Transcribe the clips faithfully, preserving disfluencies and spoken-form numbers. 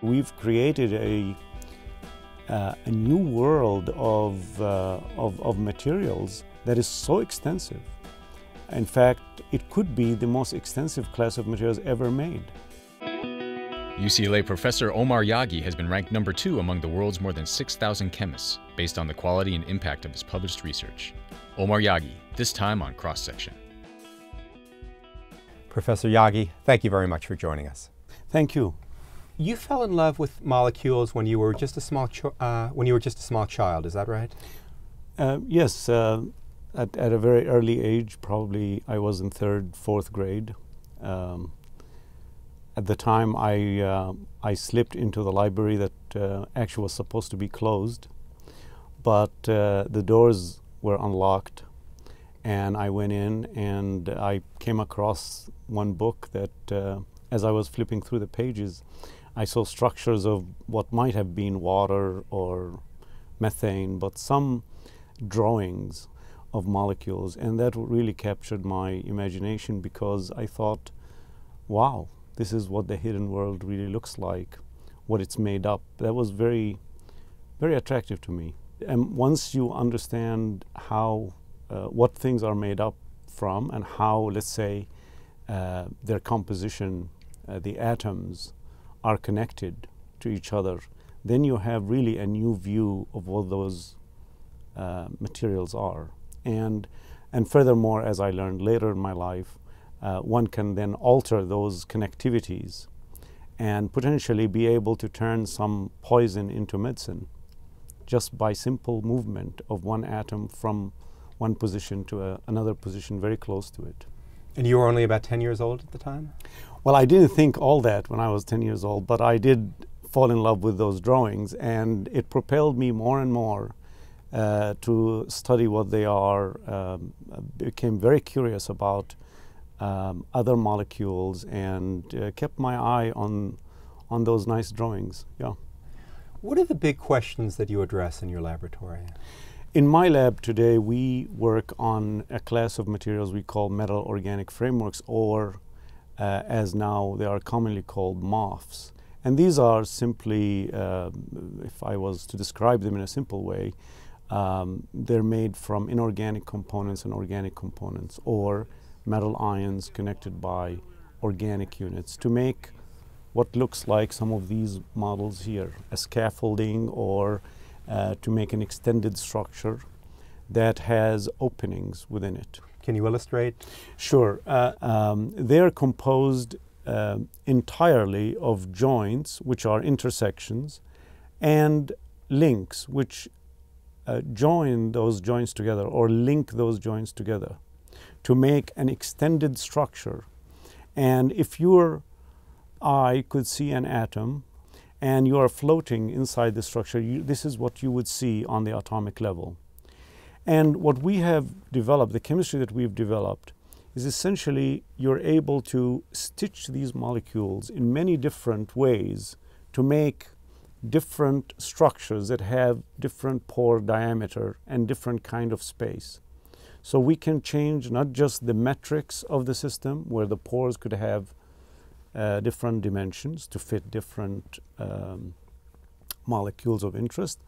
We've created a, uh, a new world of, uh, of, of materials that is so extensive. In fact, it could be the most extensive class of materials ever made. U C L A professor Omar Yaghi has been ranked number two among the world's more than six thousand chemists based on the quality and impact of his published research. Omar Yaghi, this time on Cross-Section. Professor Yaghi, thank you very much for joining us. Thank you. You fell in love with molecules when you were just a small ch uh, when you were just a small child. Is that right? Uh, yes, uh, at, at a very early age, probably I was in third, fourth grade. Um, at the time, I uh, I slipped into the library that uh, actually was supposed to be closed, but uh, the doors were unlocked, and I went in and I came across one book that, uh, as I was flipping through the pages, I saw structures of what might have been water or methane, but some drawings of molecules. And that really captured my imagination because I thought, wow, this is what the hidden world really looks like, what it's made up. That was very, very attractive to me. And once you understand how, uh, what things are made up from and how, let's say, uh, their composition, uh, the atoms, are connected to each other, then you have really a new view of what those uh, materials are. And, and furthermore, as I learned later in my life, uh, one can then alter those connectivities and potentially be able to turn some poison into medicine just by simple movement of one atom from one position to a, another position very close to it. And you were only about ten years old at the time? Well, I didn't think all that when I was ten years old, but I did fall in love with those drawings, and it propelled me more and more uh, to study what they are. Um, became very curious about um, other molecules and uh, kept my eye on, on those nice drawings, yeah. What are the big questions that you address in your laboratory? In my lab today, we work on a class of materials we call metal organic frameworks, or uh, as now they are commonly called M O F s. And these are simply, uh, if I was to describe them in a simple way, um, they're made from inorganic components and organic components, or metal ions connected by organic units to make what looks like some of these models here, a scaffolding, or Uh, to make an extended structure that has openings within it. Can you illustrate? Sure. Uh, um, they're composed uh, entirely of joints, which are intersections, and links, which uh, join those joints together or link those joints together to make an extended structure. And if your eye could see an atom, and you are floating inside the structure, you, this is what you would see on the atomic level. And what we have developed, the chemistry that we've developed, is essentially you're able to stitch these molecules in many different ways to make different structures that have different pore diameter and different kind of space. So we can change not just the metrics of the system, where the pores could have Uh, different dimensions to fit different um, molecules of interest,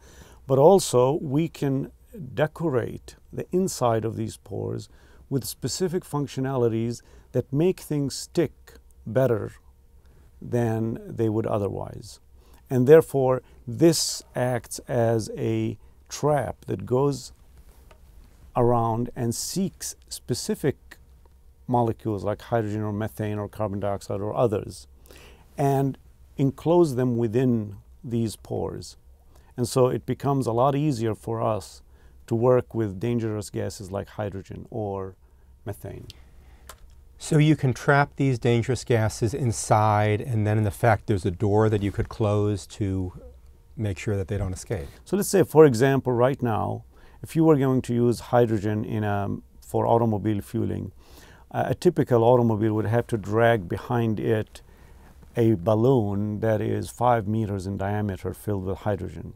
but also we can decorate the inside of these pores with specific functionalities that make things stick better than they would otherwise. And therefore, this acts as a trap that goes around and seeks specific molecules like hydrogen or methane or carbon dioxide or others, and enclose them within these pores. And so it becomes a lot easier for us to work with dangerous gases like hydrogen or methane. So you can trap these dangerous gases inside, and then in effect there's a door that you could close to make sure that they don't escape. So let's say, for example, right now, if you were going to use hydrogen in a, for automobile fueling, a typical automobile would have to drag behind it a balloon that is five meters in diameter filled with hydrogen.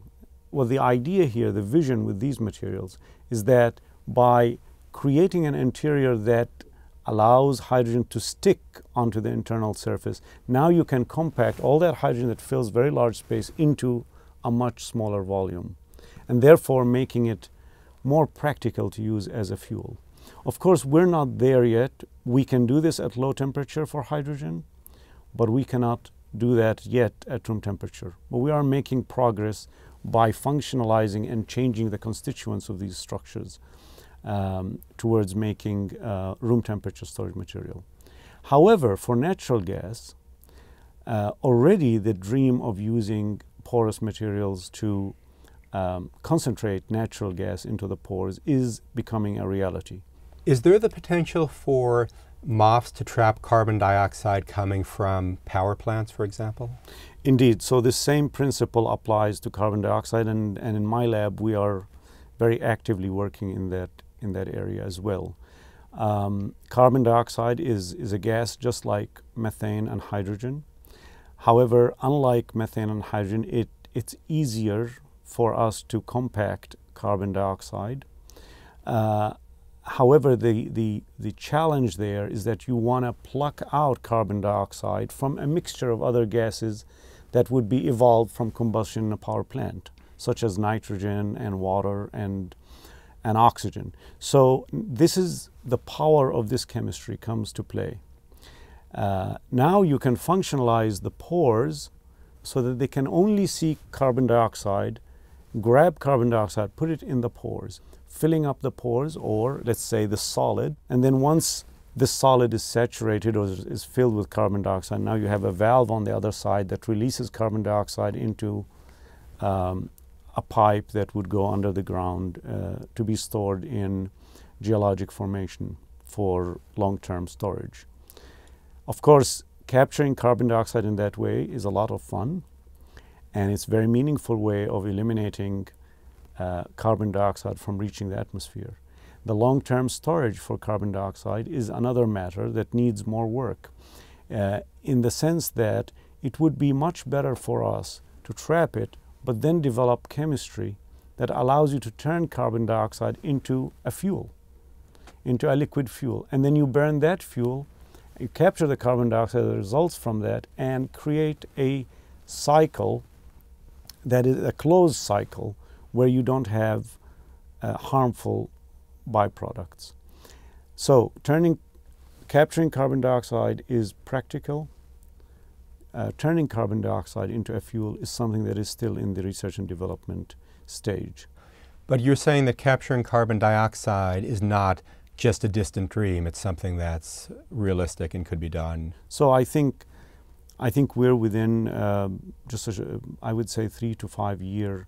Well, the idea here, the vision with these materials, is that by creating an interior that allows hydrogen to stick onto the internal surface. Now you can compact all that hydrogen that fills very large space into a much smaller volume, and therefore making it more practical to use as a fuel. Of course, we're not there yet. We can do this at low temperature for hydrogen, but we cannot do that yet at room temperature. But we are making progress by functionalizing and changing the constituents of these structures um, towards making uh, room temperature storage material. However, for natural gas, uh, already the dream of using porous materials to um, concentrate natural gas into the pores is becoming a reality. Is there the potential for M O Fs to trap carbon dioxide coming from power plants, for example? Indeed. So this same principle applies to carbon dioxide, and, and in my lab we are very actively working in that, in that area as well. Um, carbon dioxide is, is a gas just like methane and hydrogen. However, unlike methane and hydrogen, it, it's easier for us to compact carbon dioxide. Uh, However, the, the, the challenge there is that you want to pluck out carbon dioxide from a mixture of other gases that would be evolved from combustion in a power plant, such as nitrogen and water and, and oxygen. So this is the power of this chemistry comes to play. Uh, now you can functionalize the pores so that they can only seek carbon dioxide, grab carbon dioxide, put it in the pores, filling up the pores, or let's say the solid, and then once this solid is saturated or is filled with carbon dioxide, now you have a valve on the other side that releases carbon dioxide into um, a pipe that would go under the ground uh, to be stored in geologic formation for long-term storage. Of course, capturing carbon dioxide in that way is a lot of fun, and it's a very meaningful way of eliminating Uh, carbon dioxide from reaching the atmosphere. The long-term storage for carbon dioxide is another matter that needs more work, uh, in the sense that it would be much better for us to trap it, but then develop chemistry that allows you to turn carbon dioxide into a fuel, into a liquid fuel, and then you burn that fuel, you capture the carbon dioxide that results from that, and create a cycle that is a closed cycle where you don't have uh, harmful byproducts. So turning, capturing carbon dioxide is practical. Uh, turning carbon dioxide into a fuel is something that is still in the research and development stage. But you're saying that capturing carbon dioxide is not just a distant dream, it's something that's realistic and could be done. So I think, I think we're within uh, just, a, I would say, three to five year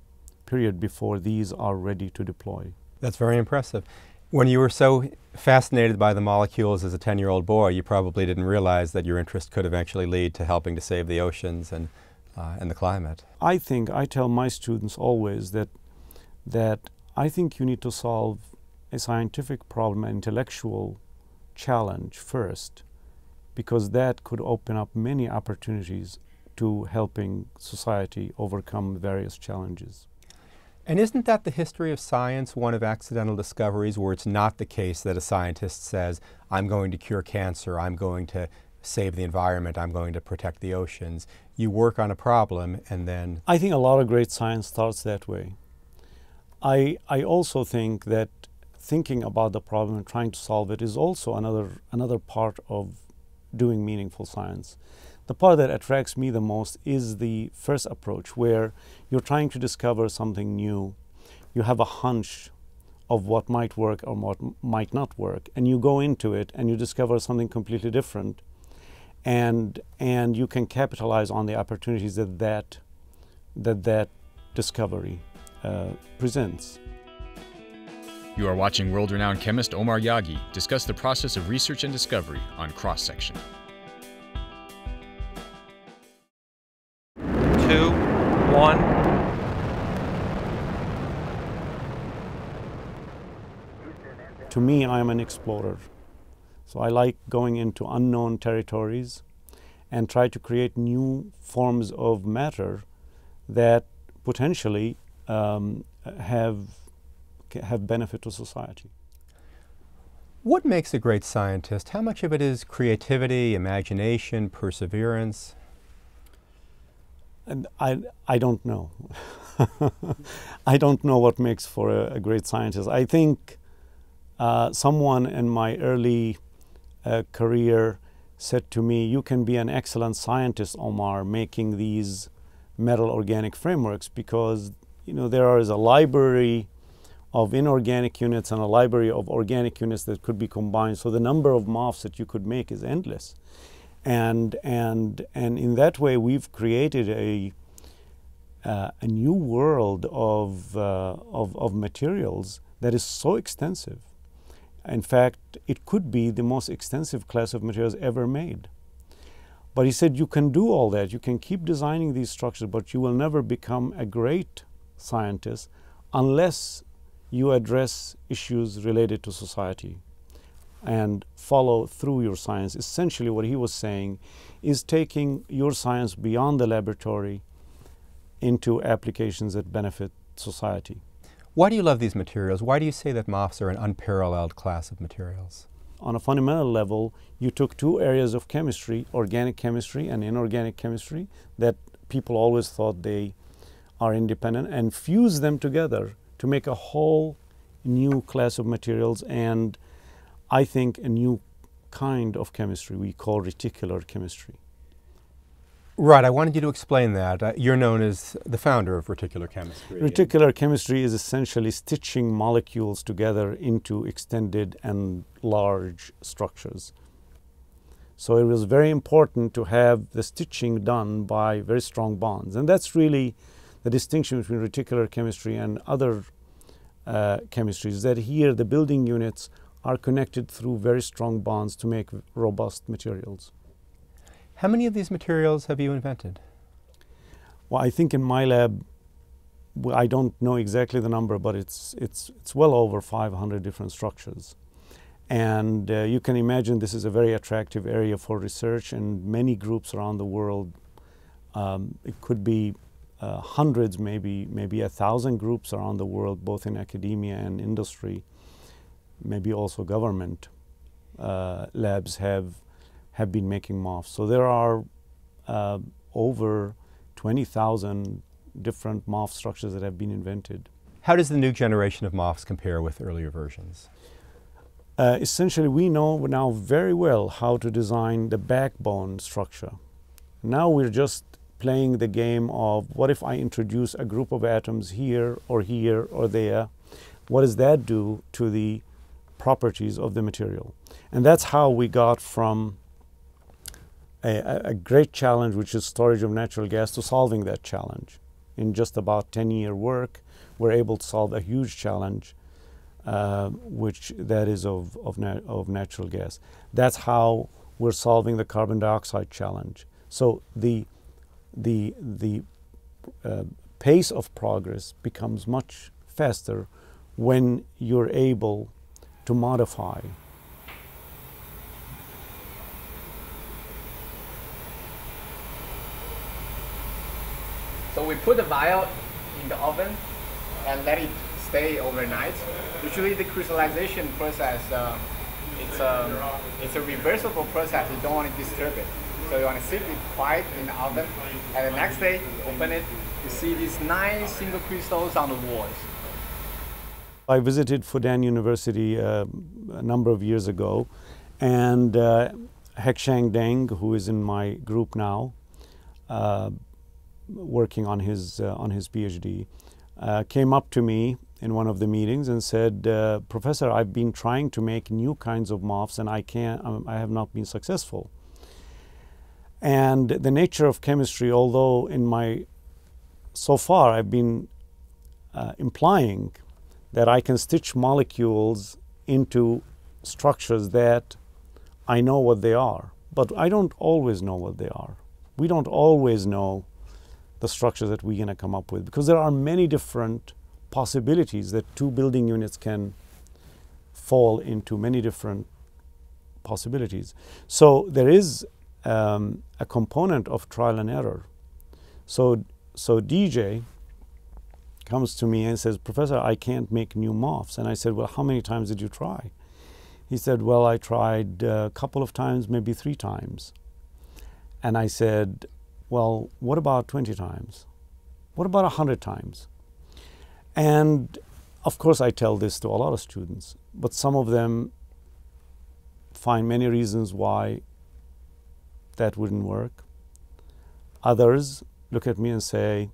period before these are ready to deploy. That's very impressive. When you were so fascinated by the molecules as a ten-year-old boy, you probably didn't realize that your interest could eventually lead to helping to save the oceans and, uh, and the climate. I think, I tell my students always that, that I think you need to solve a scientific problem, an intellectual challenge first, because that could open up many opportunities to helping society overcome various challenges. And isn't that the history of science, one of accidental discoveries, where it's not the case that a scientist says, I'm going to cure cancer, I'm going to save the environment, I'm going to protect the oceans. You work on a problem and then... I think a lot of great science starts that way. I, I also think that thinking about the problem and trying to solve it is also another, another part of doing meaningful science. The part that attracts me the most is the first approach, where you're trying to discover something new. You have a hunch of what might work or what might not work, and you go into it and you discover something completely different, and and you can capitalize on the opportunities that that, that, that discovery uh, presents. You are watching world-renowned chemist Omar Yaghi discuss the process of research and discovery on Cross-Section. Two, one. To me, I'm an explorer. So I like going into unknown territories and try to create new forms of matter that potentially um, have, have benefit to society. What makes a great scientist? How much of it is creativity, imagination, perseverance? And I, I don't know. I don't know what makes for a, a great scientist. I think uh, someone in my early uh, career said to me, you can be an excellent scientist, Omar, making these metal organic frameworks, because you know there is a library of inorganic units and a library of organic units that could be combined. So the number of M O Fs that you could make is endless. And, and, and in that way, we've created a, uh, a new world of, uh, of, of materials that is so extensive. In fact, it could be the most extensive class of materials ever made. But he said, you can do all that. You can keep designing these structures, but you will never become a great scientist unless you address issues related to society and follow through your science. Essentially, what he was saying is taking your science beyond the laboratory into applications that benefit society. Why do you love these materials? Why do you say that M O Fs are an unparalleled class of materials? On a fundamental level, you took two areas of chemistry, organic chemistry and inorganic chemistry, that people always thought they are independent, and fused them together to make a whole new class of materials, and I think a new kind of chemistry we call reticular chemistry. Right, I wanted you to explain that. Uh, you're known as the founder of reticular chemistry. Reticular chemistry is essentially stitching molecules together into extended and large structures. So it was very important to have the stitching done by very strong bonds, and that's really the distinction between reticular chemistry and other uh, chemistries, that here the building units are connected through very strong bonds to make robust materials. How many of these materials have you invented? Well, I think in my lab, I don't know exactly the number, but it's, it's, it's well over five hundred different structures. And uh, you can imagine this is a very attractive area for research, and many groups around the world, um, it could be Uh, hundreds, maybe maybe a thousand groups around the world, both in academia and industry, maybe also government uh, labs have have been making M O Fs. So there are uh, over twenty thousand different M O F structures that have been invented. How does the new generation of M O Fs compare with earlier versions? Uh, essentially, we know now very well how to design the backbone structure. Now we're just playing the game of, what if I introduce a group of atoms here or here or there? What does that do to the properties of the material? And that's how we got from a, a great challenge, which is storage of natural gas, to solving that challenge. In just about ten year work, we're able to solve a huge challenge, uh, which that is of, of, na of natural gas. That's how we're solving the carbon dioxide challenge. So the the, the uh, pace of progress becomes much faster when you're able to modify. So we put the vial in the oven and let it stay overnight. Usually the crystallization process, uh, it's, a, it's a reversible process, you don't want to disturb it. So you want to sit it quiet in the oven, and the next day, open it, you see these nine single crystals on the walls. I visited Fudan University uh, a number of years ago, and uh, Hexiang Deng, who is in my group now, uh, working on his, uh, on his PhD, uh, came up to me in one of the meetings and said, uh, Professor, I've been trying to make new kinds of M O Fs, and I, can't, I have not been successful. And the nature of chemistry, although in my, so far I've been uh, implying that I can stitch molecules into structures that I know what they are, but I don't always know what they are. We don't always know the structure that we're going to come up with, because there are many different possibilities that two building units can fall into, many different possibilities. So there is Um, a component of trial and error. So, so D J comes to me and says, Professor, I can't make new M O Fs. And I said, well, how many times did you try? He said, well, I tried a couple of times, maybe three times. And I said, well, what about twenty times? What about one hundred times? And of course, I tell this to a lot of students, but some of them find many reasons why that wouldn't work. Others look at me and say,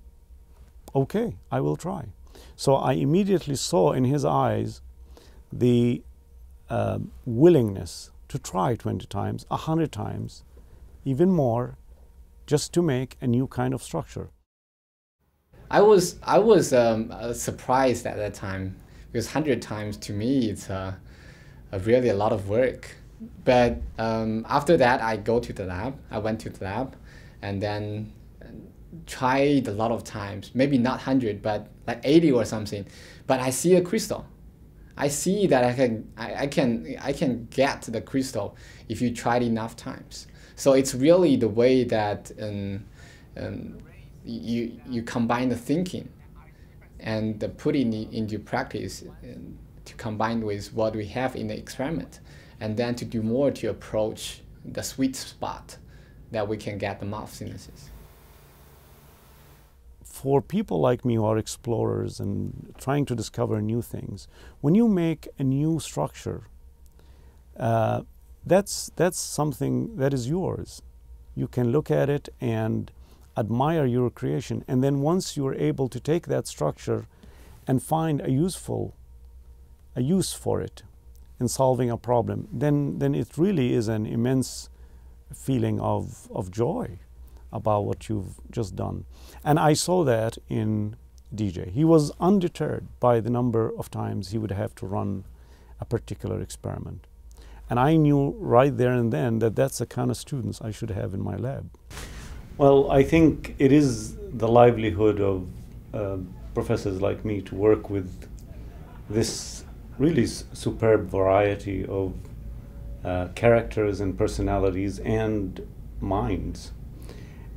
okay, I will try. So I immediately saw in his eyes the uh, willingness to try twenty times, one hundred times, even more, just to make a new kind of structure. I was, I was um, surprised at that time, because one hundred times to me, it's uh, really a lot of work. But um, after that, I go to the lab, I went to the lab, and then tried a lot of times, maybe not one hundred, but like eighty or something. But I see a crystal. I see that I can, I, I can, I can get the crystal if you try it enough times. So it's really the way that um, um, you, you combine the thinking and the putting it into practice to combine with what we have in the experiment, and then to do more to approach the sweet spot that we can get the mouth synthesis. For people like me who are explorers and trying to discover new things, when you make a new structure, uh, That's, that's something that is yours. You can look at it and admire your creation. And then once you're able to take that structure and find a useful, a use for it in solving a problem, then, then it really is an immense feeling of, of joy about what you've just done. And I saw that in D J. He was undeterred by the number of times he would have to run a particular experiment. And I knew right there and then that that's the kind of students I should have in my lab. Well, I think it is the livelihood of uh, professors like me to work with this really superb variety of uh, characters and personalities and minds.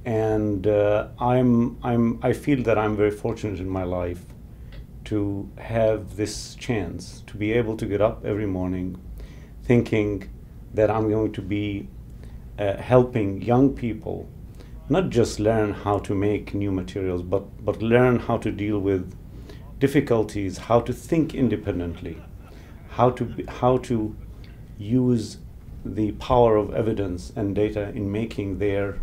And uh, I'm, I'm, I feel that I'm very fortunate in my life to have this chance to be able to get up every morning thinking that I'm going to be uh, helping young people not just learn how to make new materials, but, but learn how to deal with difficulties, how to think independently, how to, be, how to use the power of evidence and data in making their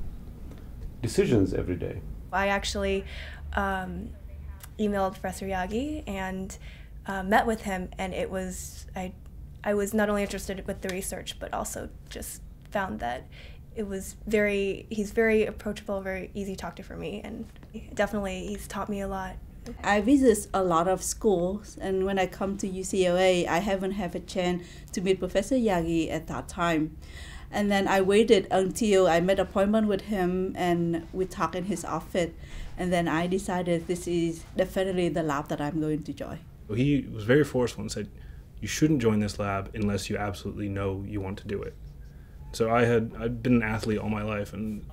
decisions every day. I actually um, emailed Professor Yaghi and uh, met with him, and it was, I I was not only interested with the research, but also just found that it was very, he's very approachable, very easy to talk to for me, and definitely he's taught me a lot. I visit a lot of schools, and when I come to U C L A, I haven't had a chance to meet Professor Yaghi at that time. And then I waited until I made an appointment with him, and we talked in his office, and then I decided this is definitely the lab that I'm going to join. He was very forceful and said, you shouldn't join this lab unless you absolutely know you want to do it. So I had, I'd been an athlete all my life, and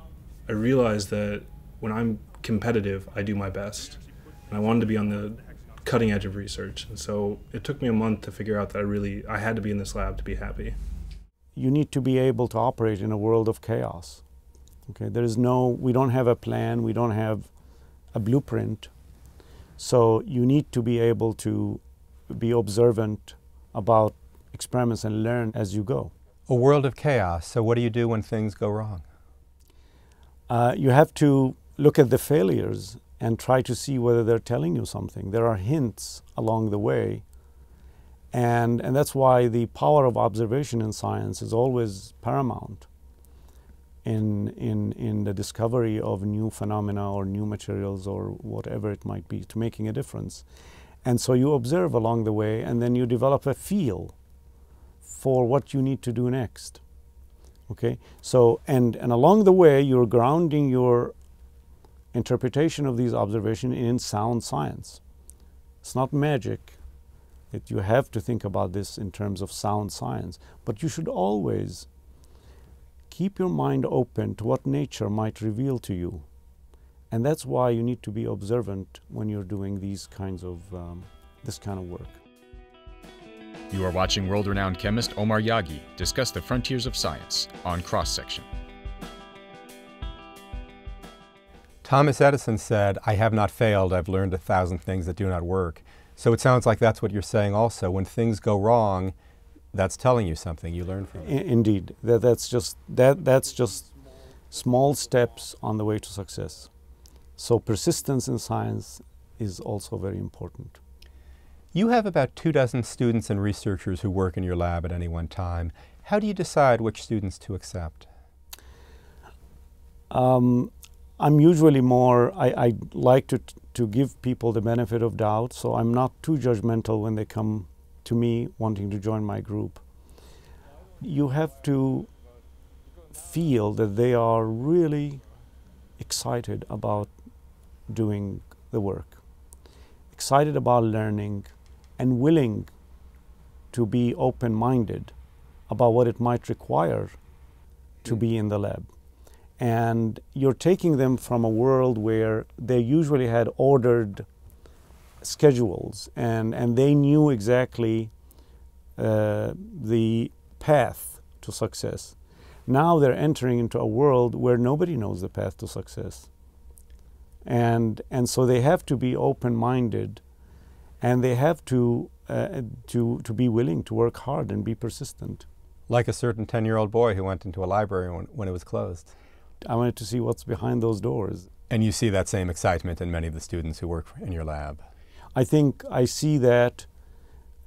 I realized that when I'm competitive, I do my best. And I wanted to be on the cutting edge of research. And so it took me a month to figure out that I really, I had to be in this lab to be happy. You need to be able to operate in a world of chaos. Okay, there is no, we don't have a plan, we don't have a blueprint. So you need to be able to be observant about experiments and learn as you go. A world of chaos. So what do you do when things go wrong? Uh, you have to look at the failures and try to see whether they're telling you something. There are hints along the way. And, and that's why the power of observation in science is always paramount in, in, in the discovery of new phenomena or new materials or whatever it might be, to making a difference. And so you observe along the way, and then you develop a feel for what you need to do next. Okay? So, and, and along the way, you're grounding your interpretation of these observations in sound science. It's not magic that you have to think about this in terms of sound science, but you should always keep your mind open to what nature might reveal to you. And that's why you need to be observant when you're doing these kinds of, um, this kind of work. You are watching world-renowned chemist Omar Yaghi discuss the frontiers of science on Cross-Section. Thomas Edison said, "I have not failed, I've learned a thousand things that do not work." So it sounds like that's what you're saying also. When things go wrong, that's telling you something, you learn from it. Indeed, that, that's, just, that, that's just small steps on the way to success. So persistence in science is also very important. You have about two dozen students and researchers who work in your lab at any one time. How do you decide which students to accept? Um, I'm usually more, I, I like to, to give people the benefit of doubt, so I'm not too judgmental when they come to me wanting to join my group. You have to feel that they are really excited about doing the work, excited about learning, and willing to be open-minded about what it might require to be in the lab. And you're taking them from a world where they usually had ordered schedules and, and they knew exactly uh, the path to success. Now they're entering into a world where nobody knows the path to success. And, and so they have to be open-minded, and they have to, uh, to, to be willing to work hard and be persistent. Like a certain ten-year-old boy who went into a library when, when it was closed. I wanted to see what's behind those doors. And you see that same excitement in many of the students who work in your lab? I think I see that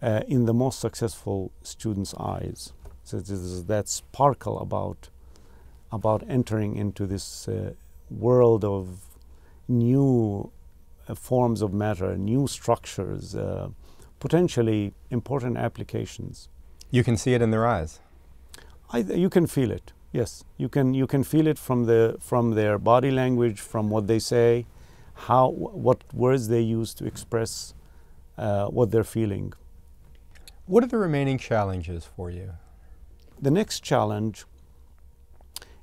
uh, in the most successful students' eyes. So there's that sparkle about, about entering into this uh, world of new uh, forms of matter, new structures, uh, potentially important applications. You can see it in their eyes? I, you can feel it, yes. You can, you can feel it from, the, from their body language, from what they say, how, what words they use to express uh, what they're feeling. What are the remaining challenges for you? The next challenge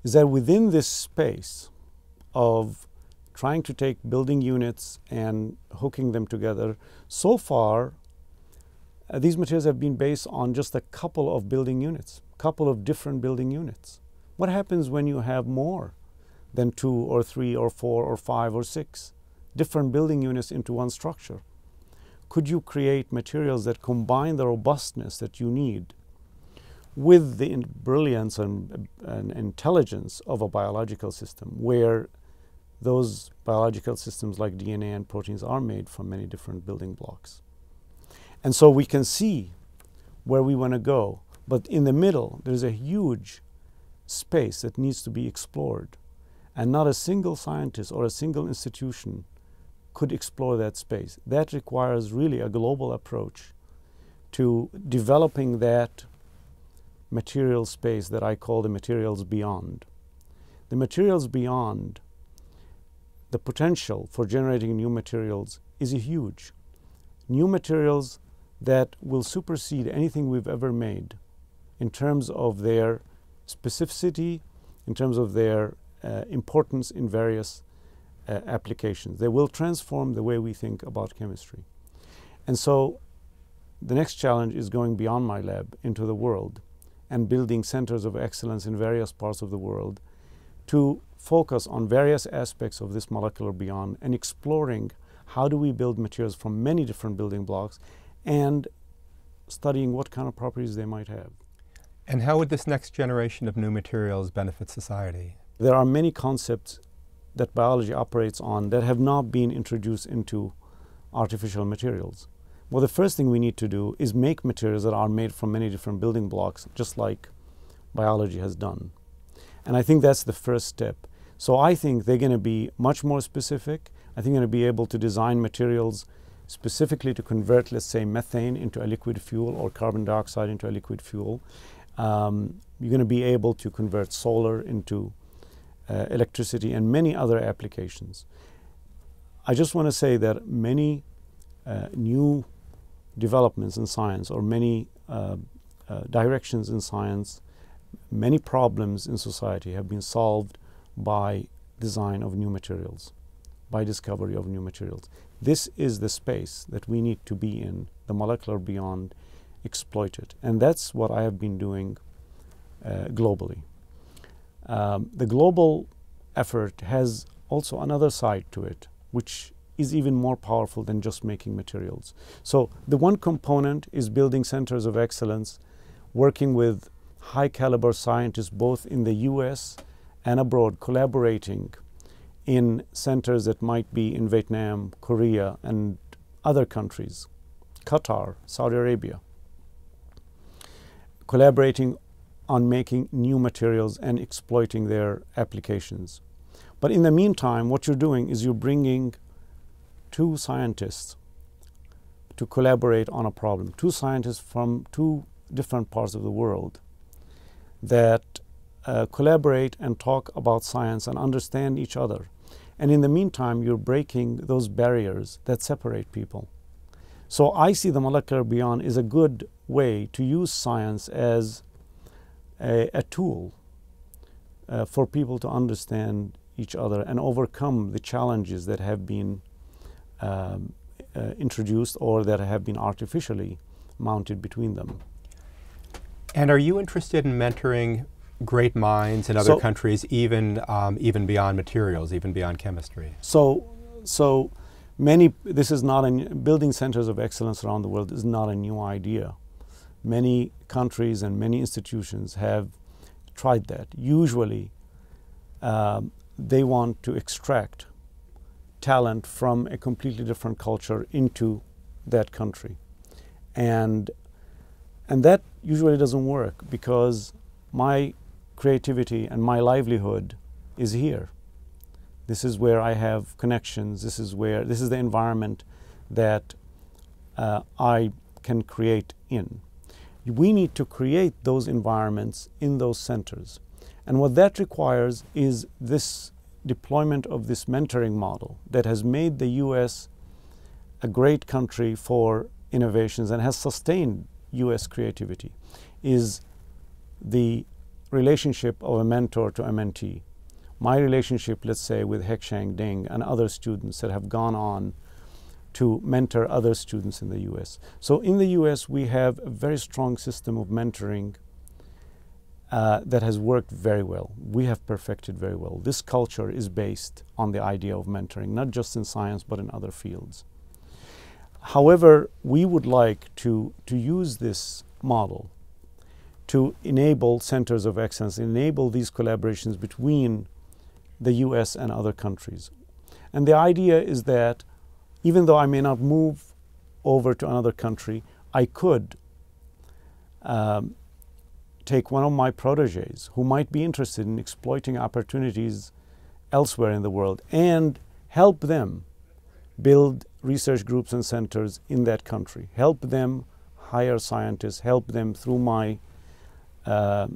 is that within this space of trying to take building units and hooking them together. So far, uh, these materials have been based on just a couple of building units, couple of different building units. What happens when you have more than two or three or four or five or six different building units into one structure? Could you create materials that combine the robustness that you need with the brilliance and, and intelligence of a biological system where those biological systems like D N A and proteins are made from many different building blocks? And so we can see where we want to go, but in the middle there's a huge space that needs to be explored, and not a single scientist or a single institution could explore that space. That requires really a global approach to developing that material space that I call the materials beyond. The materials beyond The potential for generating new materials is huge. New materials that will supersede anything we've ever made in terms of their specificity, in terms of their uh, importance in various uh, applications. They will transform the way we think about chemistry. And so the next challenge is going beyond my lab into the world and building centers of excellence in various parts of the world to focus on various aspects of this molecular beyond and exploring how do we build materials from many different building blocks and studying what kind of properties they might have. And how would this next generation of new materials benefit society? There are many concepts that biology operates on that have not been introduced into artificial materials. Well, the first thing we need to do is make materials that are made from many different building blocks, just like biology has done. And I think that's the first step. So I think they're going to be much more specific. I think they're going to be able to design materials specifically to convert, let's say, methane into a liquid fuel or carbon dioxide into a liquid fuel. Um, you're going to be able to convert solar into uh, electricity and many other applications. I just want to say that many uh, new developments in science or many uh, uh, directions in science, many problems in society have been solved by design of new materials, by discovery of new materials. This is the space that we need to be in, the molecular beyond, exploited. And that's what I have been doing uh, globally. Um, the global effort has also another side to it, which is even more powerful than just making materials. So the one component is building centers of excellence, working with high caliber scientists both in the U S and abroad, collaborating in centers that might be in Vietnam, Korea, and other countries, Qatar, Saudi Arabia, collaborating on making new materials and exploiting their applications. But in the meantime, what you're doing is you're bringing two scientists to collaborate on a problem, two scientists from two different parts of the world that uh, collaborate and talk about science and understand each other. And in the meantime, you're breaking those barriers that separate people. So I see the molecular beyond is a good way to use science as a, a tool uh, for people to understand each other and overcome the challenges that have been um, uh, introduced or that have been artificially mounted between them. And are you interested in mentoring great minds in other so, countries, even um, even beyond materials, even beyond chemistry? So, so many. This is not a building centers of excellence around the world is not a new idea. Many countries and many institutions have tried that. Usually, um, they want to extract talent from a completely different culture into that country, and. And that usually doesn't work because my creativity and my livelihood is here. This is where I have connections. This is where, this is the environment that uh, I can create in. We need to create those environments in those centers. And what that requires is this deployment of this mentoring model that has made the U S a great country for innovations and has sustained U S creativity, is the relationship of a mentor to a mentee. My relationship, let's say, with Hexiang Deng and other students that have gone on to mentor other students in the U S. So in the U S, we have a very strong system of mentoring uh, that has worked very well. We have perfected very well. This culture is based on the idea of mentoring, not just in science, but in other fields. However, we would like to, to use this model to enable centers of excellence, enable these collaborations between the U S and other countries. And the idea is that even though I may not move over to another country, I could um, take one of my proteges who might be interested in exploiting opportunities elsewhere in the world and help them build research groups and centers in that country, help them hire scientists, help them through my uh,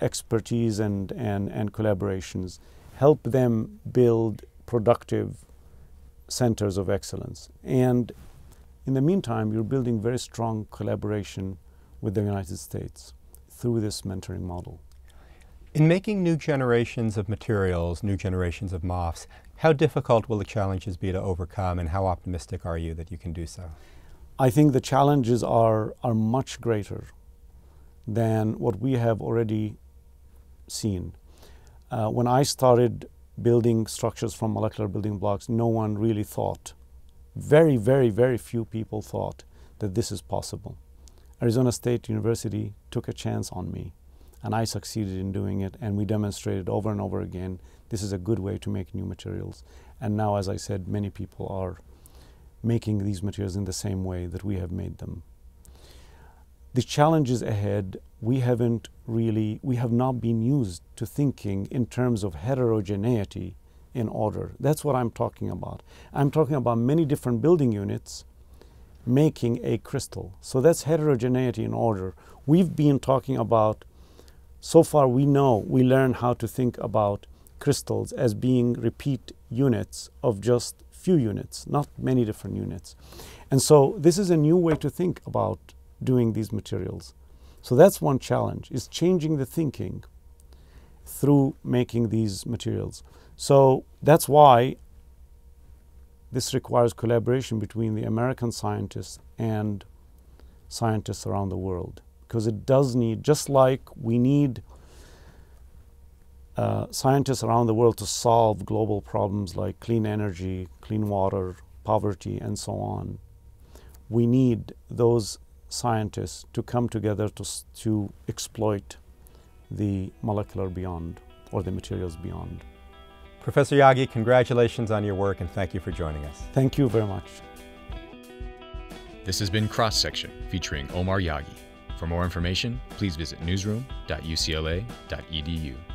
expertise and, and, and collaborations, help them build productive centers of excellence. And in the meantime, you're building very strong collaboration with the United States through this mentoring model. In making new generations of materials, new generations of M O Fs, how difficult will the challenges be to overcome, and how optimistic are you that you can do so? I think the challenges are, are much greater than what we have already seen. Uh, when I started building structures from molecular building blocks, no one really thought, very, very, very few people thought that this is possible. Arizona State University took a chance on me, and I succeeded in doing it, and we demonstrated over and over again this is a good way to make new materials. And now, as I said, many people are making these materials in the same way that we have made them. The challenges ahead, we haven't really, we have not been used to thinking in terms of heterogeneity in order. That's what I'm talking about. I'm talking about many different building units making a crystal. So that's heterogeneity in order. We've been talking about, so far we know, we learn how to think about crystals as being repeat units of just few units, not many different units. And so this is a new way to think about doing these materials. So that's one challenge, is changing the thinking through making these materials. So that's why this requires collaboration between the American scientists and scientists around the world, because it does need, just like we need uh, scientists around the world to solve global problems like clean energy, clean water, poverty, and so on, we need those scientists to come together to, to exploit the molecular beyond, or the materials beyond. Professor Yaghi, congratulations on your work and thank you for joining us. Thank you very much. This has been Cross-Section featuring Omar Yaghi. For more information, please visit newsroom dot U C L A dot E D U.